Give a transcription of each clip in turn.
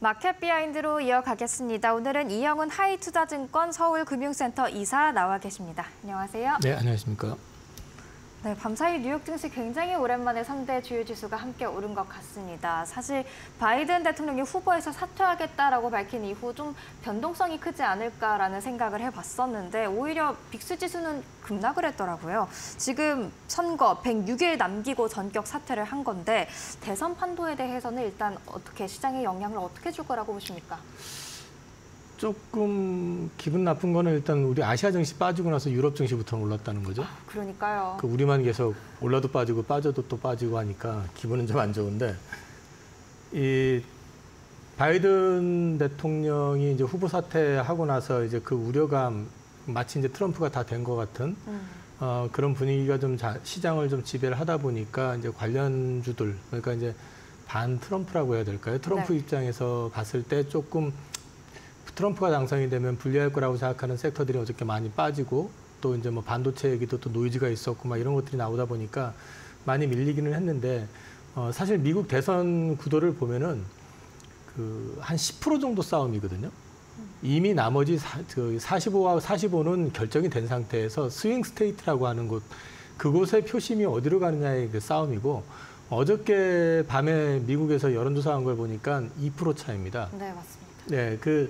마켓 비하인드로 이어가겠습니다. 오늘은 이영훈 하이투자증권 서울금융센터 이사 나와 계십니다. 안녕하세요. 네, 안녕하십니까. 네, 밤사이 뉴욕 증시 굉장히 오랜만에 3대 주요 지수가 함께 오른 것 같습니다. 사실 바이든 대통령이 후보에서 사퇴하겠다라고 밝힌 이후 좀 변동성이 크지 않을까라는 생각을 해봤었는데 오히려 빅스 지수는 급락을 했더라고요. 지금 선거 106일 남기고 전격 사퇴를 한 건데 대선 판도에 대해서는 일단 어떻게 시장에 영향을 어떻게 줄 거라고 보십니까? 조금 기분 나쁜 거는 일단 우리 아시아 증시 빠지고 나서 유럽 증시부터 올랐다는 거죠. 그러니까요. 우리만 계속 올라도 빠지고 빠져도 또 빠지고 하니까 기분은 좀 안 좋은데 이 바이든 대통령이 이제 후보 사퇴하고 나서 이제 그 우려감 마치 이제 트럼프가 다 된 것 같은 그런 분위기가 좀 시장을 좀 지배를 하다 보니까 이제 관련주들 그러니까 이제 반 트럼프라고 해야 될까요? 트럼프 네. 입장에서 봤을 때 조금 트럼프가 당선이 되면 불리할 거라고 생각하는 섹터들이 어저께 많이 빠지고 또 이제 뭐 반도체 얘기도 또 노이즈가 있었고 막 이런 것들이 나오다 보니까 많이 밀리기는 했는데 사실 미국 대선 구도를 보면은 그 한 10% 정도 싸움이거든요. 이미 나머지 45와 45는 결정이 된 상태에서 스윙 스테이트라고 하는 곳 그곳의 표심이 어디로 가느냐의 그 싸움이고 어저께 밤에 미국에서 여론조사한 걸 보니까 2% 차입니다. 네, 맞습니다. 네,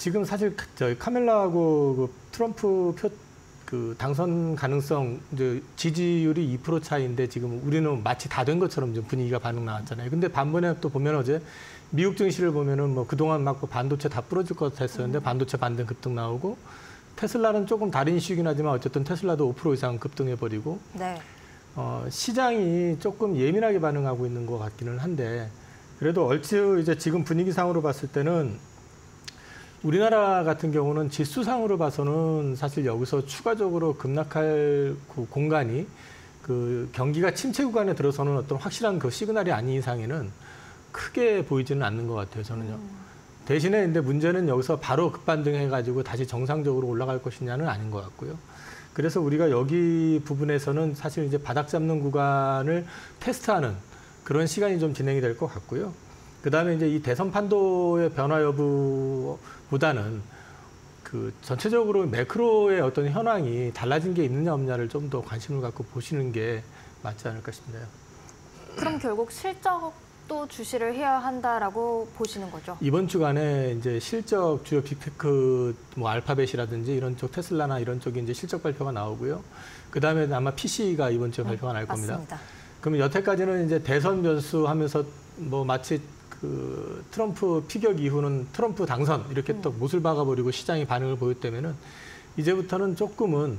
지금 사실 저희 카멜라하고 그 트럼프 그 당선 가능성 이제 지지율이 2% 차이인데 지금 우리는 마치 다 된 것처럼 지금 분위기가 반응 나왔잖아요. 근데 반면에 또 보면 어제 미국 증시를 보면은 뭐 그동안 막 반도체 다 부러질 것 같았었는데 반도체 반등 급등 나오고 테슬라는 조금 다른 이슈이긴 하지만 어쨌든 테슬라도 5% 이상 급등해 버리고 네. 시장이 조금 예민하게 반응하고 있는 것 같기는 한데 그래도 얼추 이제 지금 분위기상으로 봤을 때는. 우리나라 같은 경우는 지수상으로 봐서는 사실 여기서 추가적으로 급락할 그 공간이 그 경기가 침체 구간에 들어서는 어떤 확실한 그 시그널이 아닌 이상에는 크게 보이지는 않는 것 같아요, 저는요. 대신에 근데 문제는 여기서 바로 급반등해가지고 다시 정상적으로 올라갈 것이냐는 아닌 것 같고요. 그래서 우리가 여기 부분에서는 사실 이제 바닥 잡는 구간을 테스트하는 그런 시간이 좀 진행이 될 것 같고요. 그다음에 이제 이 대선 판도의 변화 여부보다는 그 전체적으로 매크로의 어떤 현황이 달라진 게 있느냐 없느냐를 좀 더 관심을 갖고 보시는 게 맞지 않을까 싶네요. 그럼 결국 실적도 주시를 해야 한다라고 보시는 거죠? 이번 주간에 이제 실적 주요 빅테크 뭐 알파벳이라든지 이런 쪽 테슬라나 이런 쪽이 이제 실적 발표가 나오고요. 그다음에 아마 PC가 이번 주에 발표가 날 겁니다. 맞습니다. 그럼 여태까지는 이제 대선 변수 하면서 뭐 마치 그 트럼프 피격 이후는 트럼프 당선 이렇게 또 못을 박아버리고 시장이 반응을 보였다면은 이제부터는 조금은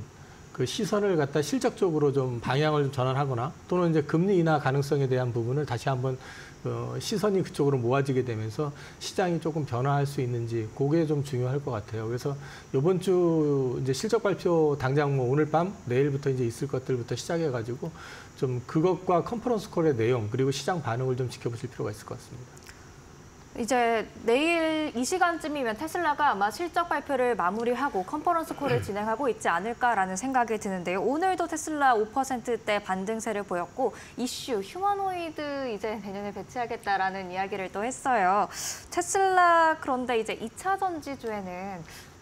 그 시선을 갖다 실적적으로 좀 방향을 전환하거나 또는 이제 금리 인하 가능성에 대한 부분을 다시 한번 시선이 그쪽으로 모아지게 되면서 시장이 조금 변화할 수 있는지 그게 좀 중요할 것 같아요. 그래서 이번 주 이제 실적 발표 당장 뭐 오늘 밤 내일부터 이제 있을 것들부터 시작해가지고 좀 그것과 컨퍼런스 콜의 내용 그리고 시장 반응을 좀 지켜보실 필요가 있을 것 같습니다. 이제 내일 이 시간쯤이면 테슬라가 아마 실적 발표를 마무리하고 컨퍼런스 콜을 진행하고 있지 않을까라는 생각이 드는데요. 오늘도 테슬라 5%대 반등세를 보였고 이슈 휴머노이드 이제 내년에 배치하겠다라는 이야기를 또 했어요. 테슬라 그런데 이제 2차 전지주에는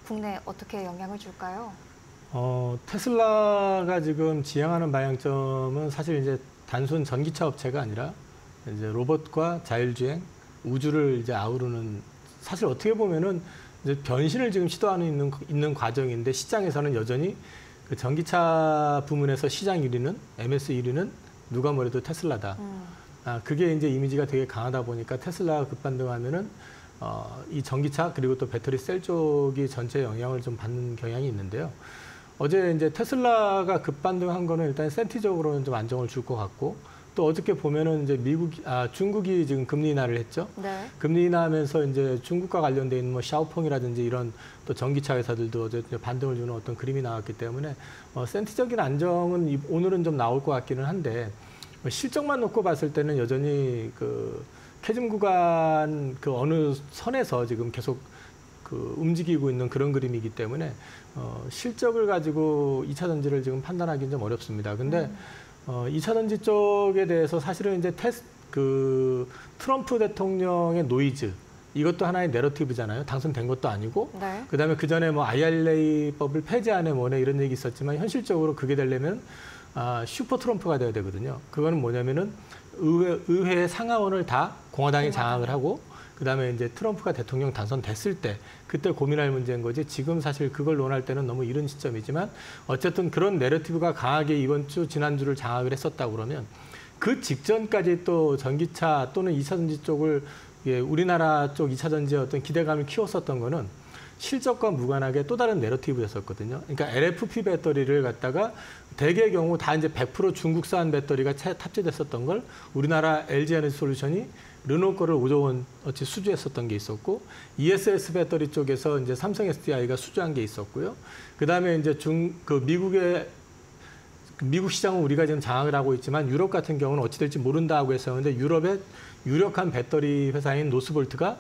국내 어떻게 영향을 줄까요? 테슬라가 지금 지향하는 방향점은 사실 이제 단순 전기차 업체가 아니라 이제 로봇과 자율주행 우주를 이제 아우르는 사실 어떻게 보면은 이제 변신을 지금 시도하는 있는 과정인데 시장에서는 여전히 그 전기차 부문에서 시장 1위는 MS 1위는 누가 뭐래도 테슬라다. 그게 이제 이미지가 되게 강하다 보니까 테슬라가 급반등하면은 이 전기차 그리고 또 배터리 셀 쪽이 전체 영향을 좀 받는 경향이 있는데요. 어제 이제 테슬라가 급반등한 거는 일단 센티적으로는 좀 안정을 줄 것 같고. 또 어저께 보면은 이제 중국이 지금 금리 인하를 했죠. 네. 금리 인하하면서 이제 중국과 관련돼 있는 뭐 샤오펑이라든지 이런 또 전기차 회사들도 어제 반등을 주는 어떤 그림이 나왔기 때문에 센티적인 안정은 오늘은 좀 나올 것 같기는 한데 실적만 놓고 봤을 때는 여전히 그 캐즘 구간 그 어느 선에서 지금 계속 그 움직이고 있는 그런 그림이기 때문에 실적을 가지고 2차 전지를 지금 판단하기는 좀 어렵습니다. 근데 2차 전지 쪽에 대해서 사실은 이제 트럼프 대통령의 노이즈, 이것도 하나의 내러티브잖아요. 당선된 것도 아니고. 네. 그다음에 그전에 뭐 IRA법을 폐지하네 뭐네 이런 얘기 있었지만 현실적으로 그게 되려면 슈퍼 트럼프가 돼야 되거든요. 그거는 뭐냐면은 의회 상하원을 다 공화당이 장악을 하고 그다음에 이제 트럼프가 대통령 당선됐을 때 그때 고민할 문제인 거지 지금 사실 그걸 논할 때는 너무 이른 시점이지만 어쨌든 그런 내러티브가 강하게 이번 주 지난주를 장악을 했었다고 그러면 그 직전까지 또 전기차 또는 2차 전지 쪽을 예, 우리나라 쪽 2차 전지의 어떤 기대감을 키웠었던 거는 실적과 무관하게 또 다른 내러티브였었거든요. 그러니까 LFP 배터리를 갖다가 대개의 경우 다 이제 100% 중국산 배터리가 탑재됐었던 걸 우리나라 LG 에너지 솔루션이 르노 거를 5조 원어치 수주했었던 게 있었고, ESS 배터리 쪽에서 이제 삼성 SDI가 수주한 게 있었고요. 그 다음에 이제 미국 시장은 우리가 지금 장악을 하고 있지만 유럽 같은 경우는 어찌 될지 모른다고 했었는데 유럽의 유력한 배터리 회사인 노스볼트가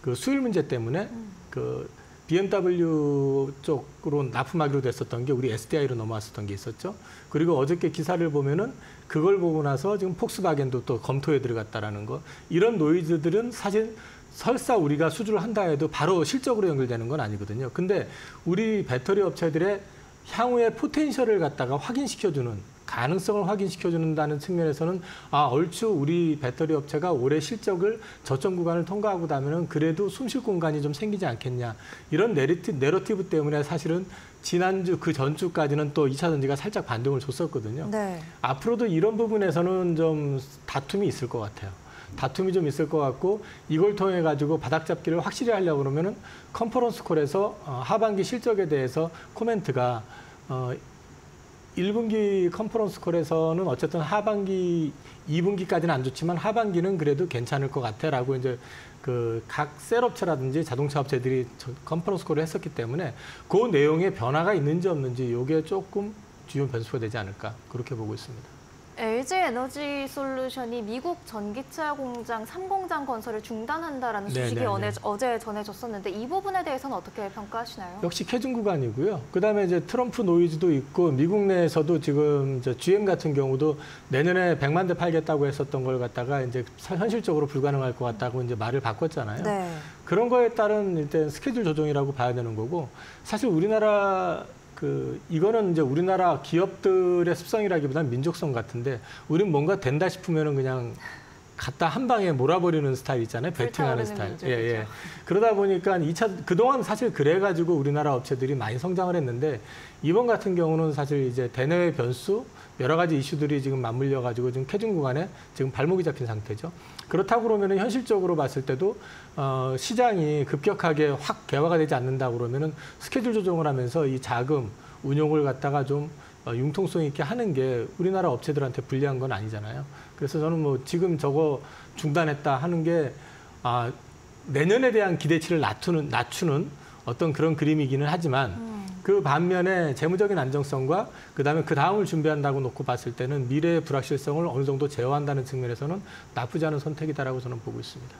그 수율 문제 때문에 그 BMW 쪽으로 납품하기로 됐었던 게 우리 SDI로 넘어왔었던 게 있었죠. 그리고 어저께 기사를 보면은 그걸 보고 나서 지금 폭스바겐도 또 검토에 들어갔다라는 거. 이런 노이즈들은 사실 설사 우리가 수주를 한다 해도 바로 실적으로 연결되는 건 아니거든요. 근데 우리 배터리 업체들의 향후의 포텐셜을 갖다가 확인시켜주는, 가능성을 확인시켜주는다는 측면에서는 아, 얼추 우리 배터리 업체가 올해 실적을 저점 구간을 통과하고 나면은 그래도 숨쉴 공간이 좀 생기지 않겠냐. 이런 내러티브 때문에 사실은 지난주, 그 전주까지는 또 2차 전지가 살짝 반등을 줬었거든요. 네. 앞으로도 이런 부분에서는 좀 다툼이 있을 것 같아요. 다툼이 좀 있을 것 같고 이걸 통해 가지고 바닥잡기를 확실히 하려고 그러면은 컨퍼런스 콜에서 하반기 실적에 대해서 코멘트가 1분기 컨퍼런스 콜에서는 어쨌든 하반기 2분기까지는 안 좋지만 하반기는 그래도 괜찮을 것 같아라고 이제 그 각 셀업체라든지 자동차 업체들이 컨퍼런스 콜을 했었기 때문에 그 내용의 변화가 있는지 없는지 이게 조금 주요 변수가 되지 않을까 그렇게 보고 있습니다. LG 에너지 솔루션이 미국 전기차 공장 3공장 건설을 중단한다라는 소식이 어제 전해졌었는데 이 부분에 대해서는 어떻게 평가하시나요? 역시 캐중 구간이고요. 그다음에 이제 트럼프 노이즈도 있고 미국 내에서도 지금 GM 같은 경우도 내년에 100만 대 팔겠다고 했었던 걸 갖다가 이제 현실적으로 불가능할 것 같다고 이제 말을 바꿨잖아요. 네. 그런 거에 따른 일단 스케줄 조정이라고 봐야 되는 거고 사실 우리나라 이거는 이제 우리나라 기업들의 습성이라기보다는 민족성 같은데 우린 뭔가 된다 싶으면은 그냥 갖다 한 방에 몰아버리는 스타일 있잖아요. 베팅하는 스타일. 예. 그러다 보니까 그동안 사실 그래가지고 우리나라 업체들이 많이 성장을 했는데 이번 같은 경우는 사실 이제 대내외 변수 여러 가지 이슈들이 지금 맞물려가지고 지금 캐중 구간에 지금 발목이 잡힌 상태죠. 그렇다고 그러면은 현실적으로 봤을 때도 시장이 급격하게 확 개화가 되지 않는다 그러면은 스케줄 조정을 하면서 이 자금 운용을 갖다가 좀 융통성 있게 하는 게 우리나라 업체들한테 불리한 건 아니잖아요. 그래서 저는 뭐 지금 저거 중단했다 하는 게 내년에 대한 기대치를 낮추는 어떤 그런 그림이기는 하지만 그 반면에 재무적인 안정성과 그다음에 그 다음을 준비한다고 놓고 봤을 때는 미래의 불확실성을 어느 정도 제어한다는 측면에서는 나쁘지 않은 선택이다라고 저는 보고 있습니다.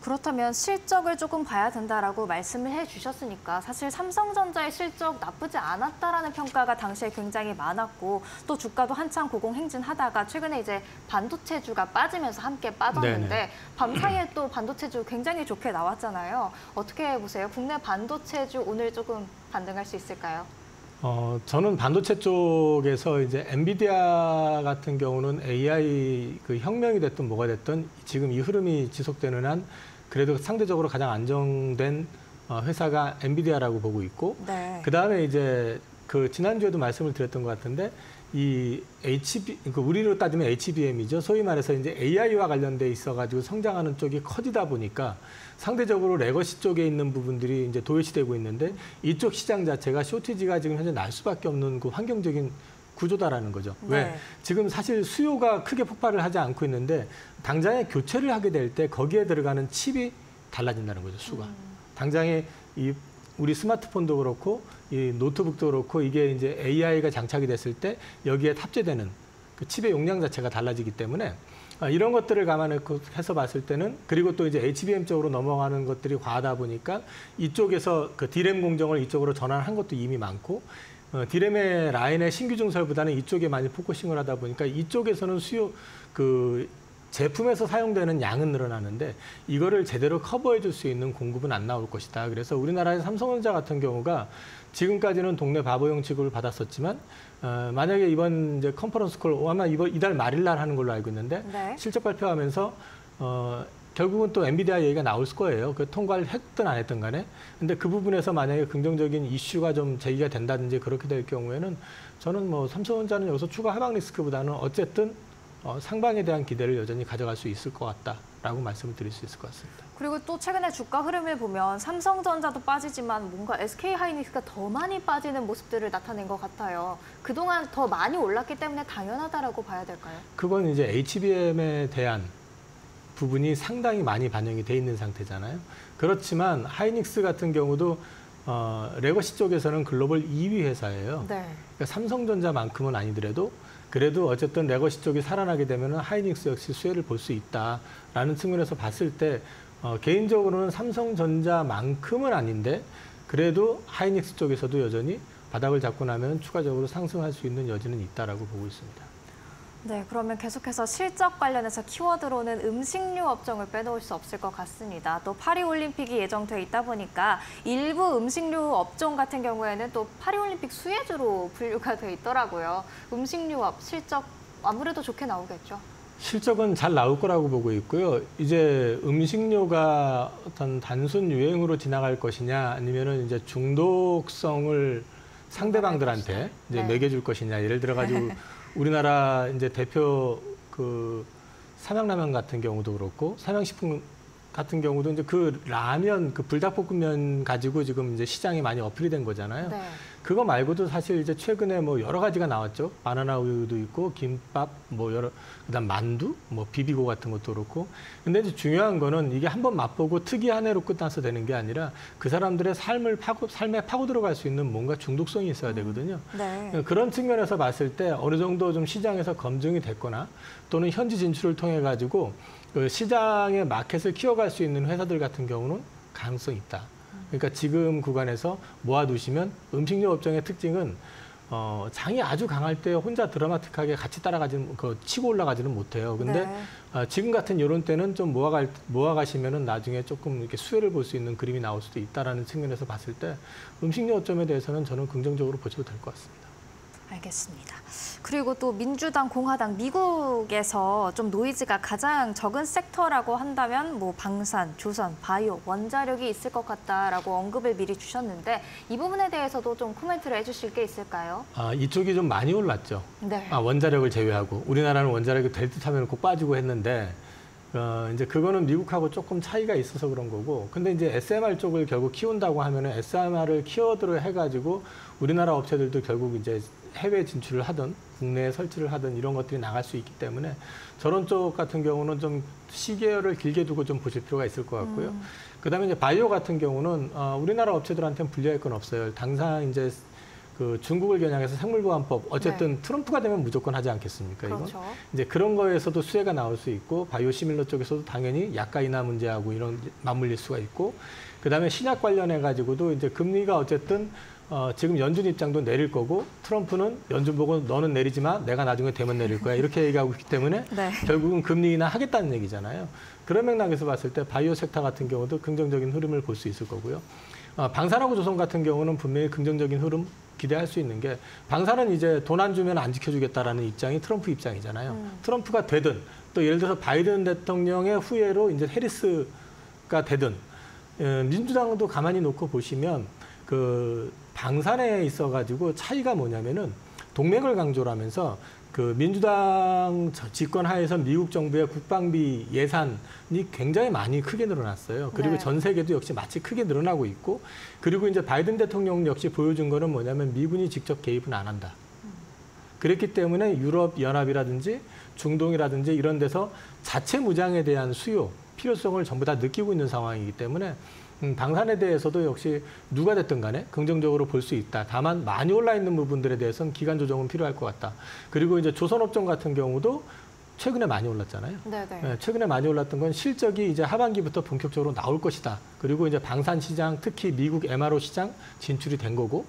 그렇다면 실적을 조금 봐야 된다라고 말씀을 해주셨으니까 사실 삼성전자의 실적 나쁘지 않았다라는 평가가 당시에 굉장히 많았고 또 주가도 한창 고공행진하다가 최근에 이제 반도체주가 빠지면서 함께 빠졌는데 밤사이에 또 반도체주 굉장히 좋게 나왔잖아요. 어떻게 보세요? 국내 반도체주 오늘 조금 반등할 수 있을까요? 저는 반도체 쪽에서 이제 엔비디아 같은 경우는 AI 그 혁명이 됐든 뭐가 됐든 지금 이 흐름이 지속되는 한 그래도 상대적으로 가장 안정된 회사가 엔비디아라고 보고 있고 네. 그다음에 이제 그 지난주에도 말씀을 드렸던 것 같은데 이 우리로 따지면 HBM이죠. 소위 말해서 이제 AI와 관련돼 있어 가지고 성장하는 쪽이 커지다 보니까 상대적으로 레거시 쪽에 있는 부분들이 이제 도외시되고 있는데 이쪽 시장 자체가 쇼티지가 지금 현재 날 수밖에 없는 그 환경적인 구조다라는 거죠. 네. 왜? 지금 사실 수요가 크게 폭발을 하지 않고 있는데 당장에 교체를 하게 될 때 거기에 들어가는 칩이 달라진다는 거죠, 수가. 당장에 우리 스마트폰도 그렇고 이 노트북도 그렇고 이게 이제 AI가 장착이 됐을 때 여기에 탑재되는 그 칩의 용량 자체가 달라지기 때문에 이런 것들을 감안해서 봤을 때는 그리고 또 이제 HBM 쪽으로 넘어가는 것들이 과하다 보니까 이쪽에서 그 D램 공정을 이쪽으로 전환한 것도 이미 많고 D램의 라인의 신규 증설보다는 이쪽에 많이 포커싱을 하다 보니까 이쪽에서는 수요 제품에서 사용되는 양은 늘어나는데 이거를 제대로 커버해 줄 수 있는 공급은 안 나올 것이다. 그래서 우리나라의 삼성전자 같은 경우가 지금까지는 동네 바보용 취급을 받았었지만 만약에 이번 이제 컨퍼런스 콜 아마 이달 말일 날 하는 걸로 알고 있는데 네. 실적 발표하면서 결국은 또 엔비디아 얘기가 나올 거예요. 그 통과를 했든 안 했든 간에. 근데 그 부분에서 만약에 긍정적인 이슈가 좀 제기가 된다든지 그렇게 될 경우에는 저는 뭐 삼성전자는 여기서 추가 하방 리스크보다는 어쨌든 상방에 대한 기대를 여전히 가져갈 수 있을 것 같다라고 말씀을 드릴 수 있을 것 같습니다. 그리고 또 최근에 주가 흐름을 보면 삼성전자도 빠지지만 뭔가 SK하이닉스가 더 많이 빠지는 모습들을 나타낸 것 같아요. 그동안 더 많이 올랐기 때문에 당연하다라고 봐야 될까요? 그건 이제 HBM에 대한 부분이 상당히 많이 반영이 돼 있는 상태잖아요. 그렇지만 하이닉스 같은 경우도 레거시 쪽에서는 글로벌 2위 회사예요. 네. 그러니까 삼성전자만큼은 아니더라도 그래도 어쨌든 레거시 쪽이 살아나게 되면 하이닉스 역시 수혜를 볼 수 있다라는 측면에서 봤을 때 개인적으로는 삼성전자만큼은 아닌데 그래도 하이닉스 쪽에서도 여전히 바닥을 잡고 나면 추가적으로 상승할 수 있는 여지는 있다라고 보고 있습니다. 네, 그러면 계속해서 실적 관련해서 키워드로는 음식료 업종을 빼놓을 수 없을 것 같습니다. 또 파리올림픽이 예정돼 있다 보니까 일부 음식료 업종 같은 경우에는 또 파리올림픽 수혜주로 분류가 돼 있더라고요. 음식료업 실적 아무래도 좋게 나오겠죠? 실적은 잘 나올 거라고 보고 있고요. 이제 음식료가 어떤 단순 유행으로 지나갈 것이냐 아니면은 이제 중독성을 상대방들한테 이제 네. 매겨줄 것이냐 예를 들어가지고 우리나라 이제 대표 그 삼양라면 같은 경우도 그렇고 삼양식품 같은 경우도 이제 그 라면 그 불닭볶음면 가지고 지금 이제 시장이 많이 어필이 된 거잖아요. 네. 그거 말고도 사실 이제 최근에 뭐 여러 가지가 나왔죠. 바나나 우유도 있고 김밥 뭐 그다음 만두 뭐 비비고 같은 것도 그렇고. 근데 이제 중요한 거는 이게 한번 맛보고 특이한 해로 끝나서 되는 게 아니라 그 사람들의 삶에 파고 들어갈 수 있는 뭔가 중독성이 있어야 되거든요. 네. 그런 측면에서 봤을 때 어느 정도 좀 시장에서 검증이 됐거나 또는 현지 진출을 통해 가지고 그 시장의 마켓을 키워갈 수 있는 회사들 같은 경우는 가능성이 있다. 그러니까 지금 구간에서 모아두시면 음식료 업종의 특징은 장이 아주 강할 때 혼자 드라마틱하게 같이 따라가지는 치고 올라가지는 못해요. 근데 네. 지금 같은 이런 때는 좀 모아가시면은 나중에 조금 이렇게 수혜를 볼 수 있는 그림이 나올 수도 있다라는 측면에서 봤을 때 음식료 업종에 대해서는 저는 긍정적으로 보셔도 될 것 같습니다. 알겠습니다. 그리고 또 민주당, 공화당, 미국에서 좀 노이즈가 가장 적은 섹터라고 한다면 뭐 방산, 조선, 바이오, 원자력이 있을 것 같다라고 언급을 미리 주셨는데 이 부분에 대해서도 좀 코멘트를 해주실 게 있을까요? 아, 이쪽이 좀 많이 올랐죠. 네. 아, 원자력을 제외하고 우리나라는 원자력이 될 듯하면 꼭 빠지고 했는데 이제 그거는 미국하고 조금 차이가 있어서 그런 거고 근데 이제 SMR 쪽을 결국 키운다고 하면은 SMR을 키워드로 해가지고 우리나라 업체들도 결국 이제 해외 진출을 하든 국내에 설치를 하든 이런 것들이 나갈 수 있기 때문에 저런 쪽 같은 경우는 좀 시계열을 길게 두고 좀 보실 필요가 있을 것 같고요. 그다음에 이제 바이오 같은 경우는 우리나라 업체들한테는 불리할 건 없어요. 당장 이제 그 중국을 겨냥해서 생물보안법 어쨌든 네. 트럼프가 되면 무조건 하지 않겠습니까? 그렇죠. 이건 이제 그런 거에서도 수혜가 나올 수 있고 바이오 시밀러 쪽에서도 당연히 약가 인하 문제하고 이런 맞물릴 수가 있고 그다음에 신약 관련해 가지고도 이제 금리가 어쨌든 지금 연준 입장도 내릴 거고 트럼프는 연준 보고 너는 내리지 마 내가 나중에 되면 내릴 거야 이렇게 얘기하고 있기 때문에 네. 결국은 금리 인하 하겠다는 얘기잖아요. 그런 맥락에서 봤을 때 바이오 섹터 같은 경우도 긍정적인 흐름을 볼 수 있을 거고요. 방산하고 조선 같은 경우는 분명히 긍정적인 흐름 기대할 수 있는 게 방산은 이제 돈 안 주면 안 지켜주겠다라는 입장이 트럼프 입장이잖아요. 트럼프가 되든 또 예를 들어서 바이든 대통령의 후예로 이제 해리스가 되든 민주당도 가만히 놓고 보시면 그 방산에 있어가지고 차이가 뭐냐면은 동맹을 강조를 하면서 그 민주당 집권 하에서 미국 정부의 국방비 예산이 굉장히 많이 크게 늘어났어요. 그리고 네. 전 세계도 역시 마치 크게 늘어나고 있고 그리고 이제 바이든 대통령 역시 보여준 거는 뭐냐면 미군이 직접 개입은 안 한다. 그렇기 때문에 유럽연합이라든지 중동이라든지 이런 데서 자체 무장에 대한 수요, 필요성을 전부 다 느끼고 있는 상황이기 때문에 방산에 대해서도 역시 누가 됐든 간에 긍정적으로 볼 수 있다. 다만 많이 올라 있는 부분들에 대해서는 기간 조정은 필요할 것 같다. 그리고 이제 조선업종 같은 경우도 최근에 많이 올랐잖아요. 네, 최근에 많이 올랐던 건 실적이 이제 하반기부터 본격적으로 나올 것이다. 그리고 이제 방산 시장, 특히 미국 MRO 시장 진출이 된 거고,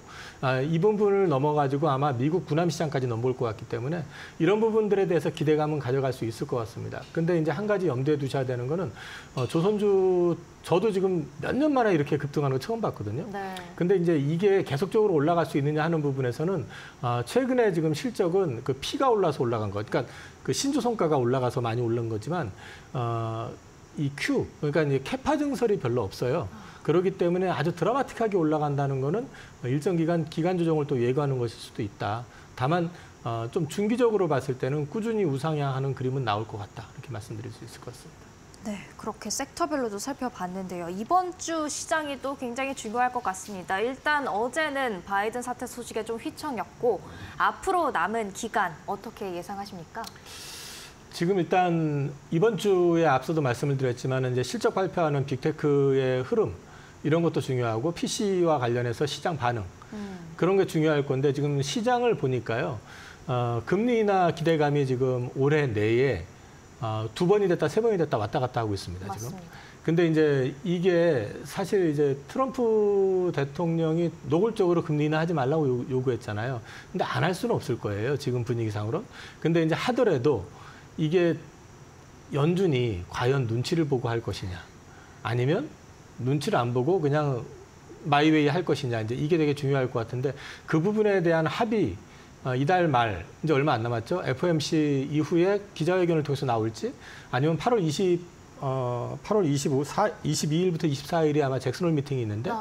이 부분을 넘어가지고 아마 미국 군함 시장까지 넘볼 것 같기 때문에 이런 부분들에 대해서 기대감은 가져갈 수 있을 것 같습니다. 근데 이제 한 가지 염두에 두셔야 되는 거는 조선주, 저도 지금 몇 년 만에 이렇게 급등하는 거 처음 봤거든요. 네. 근데 이제 이게 계속적으로 올라갈 수 있느냐 하는 부분에서는 최근에 지금 실적은 그 P가 올라서 올라간 거, 그러니까 그 신조성과가 올라가서 많이 오른 거지만 이 Q, 그러니까 이제 캐파 증설이 별로 없어요. 그렇기 때문에 아주 드라마틱하게 올라간다는 거는 일정 기간 조정을 또 예고하는 것일 수도 있다. 다만 좀 중기적으로 봤을 때는 꾸준히 우상향하는 그림은 나올 것 같다. 이렇게 말씀드릴 수 있을 것 같습니다. 네, 그렇게 섹터별로도 살펴봤는데요. 이번 주 시장이 또 굉장히 중요할 것 같습니다. 일단 어제는 바이든 사태 소식에 좀 휘청였고 앞으로 남은 기간 어떻게 예상하십니까? 지금 일단 이번 주에 앞서도 말씀을 드렸지만 이제 실적 발표하는 빅테크의 흐름 이런 것도 중요하고 PC와 관련해서 시장 반응 그런 게 중요할 건데 지금 시장을 보니까요. 금리 인하 기대감이 지금 올해 내에 2번이 됐다 3번이 됐다 왔다 갔다 하고 있습니다. 맞습니다. 지금. 근데 이제 이게 사실 이제 트럼프 대통령이 노골적으로 금리 인하하지 말라고 요구했잖아요. 근데 안 할 수는 없을 거예요. 지금 분위기상으로. 근데 이제 하더라도 이게 연준이 과연 눈치를 보고 할 것이냐 아니면 눈치를 안 보고 그냥 마이웨이 할 것이냐 이제 이게 되게 중요할 것 같은데 그 부분에 대한 합의 이달 말, 이제 얼마 안 남았죠? FOMC 이후에 기자회견을 통해서 나올지, 아니면 8월 22일부터 24일이 아마 잭슨홀 미팅이 있는데,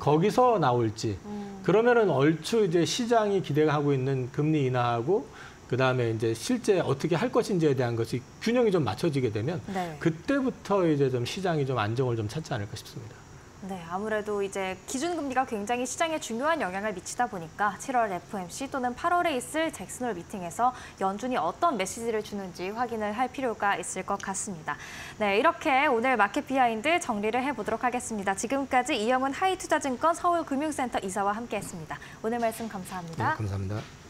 거기서 나올지. 그러면은 얼추 이제 시장이 기대하고 있는 금리 인하하고, 그 다음에 이제 실제 어떻게 할 것인지에 대한 것이 균형이 좀 맞춰지게 되면, 네. 그때부터 이제 좀 시장이 좀 안정을 좀 찾지 않을까 싶습니다. 네, 아무래도 이제 기준금리가 굉장히 시장에 중요한 영향을 미치다 보니까 7월 FOMC 또는 8월에 있을 잭슨홀 미팅에서 연준이 어떤 메시지를 주는지 확인을 할 필요가 있을 것 같습니다. 네, 이렇게 오늘 마켓 비하인드 정리를 해보도록 하겠습니다. 지금까지 이영훈 하이투자증권 서울금융센터 이사와 함께했습니다. 오늘 말씀 감사합니다. 네, 감사합니다.